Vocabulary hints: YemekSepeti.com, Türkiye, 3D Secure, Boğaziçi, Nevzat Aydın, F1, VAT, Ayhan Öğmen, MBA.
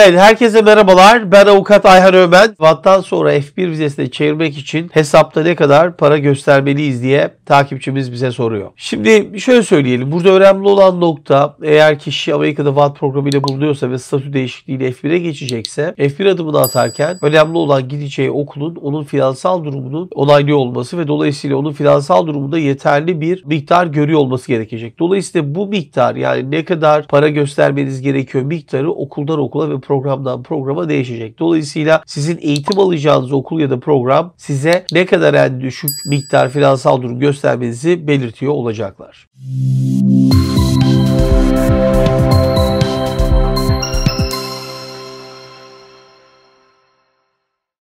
Evet, herkese merhabalar. Ben avukat Ayhan Öğmen. VAT'tan sonra F1 vizesine çevirmek için hesapta ne kadar para göstermeliyiz diye takipçimiz bize soruyor. Şimdi şöyle söyleyelim. Burada önemli olan nokta, eğer kişi Amerika'da VAT programıyla bulunuyorsa ve statü değişikliğiyle F1'e geçecekse, F1 adımını atarken önemli olan gideceği okulun onun finansal durumunun onaylı olması ve dolayısıyla onun finansal durumunda yeterli bir miktar görüyor olması gerekecek. Dolayısıyla bu miktar, yani ne kadar para göstermeniz gerekiyor miktarı okuldan okula ve programdan programa değişecek. Dolayısıyla sizin eğitim alacağınız okul ya da program size ne kadar en düşük miktar finansal durum göstermenizi belirtiyor olacaklar.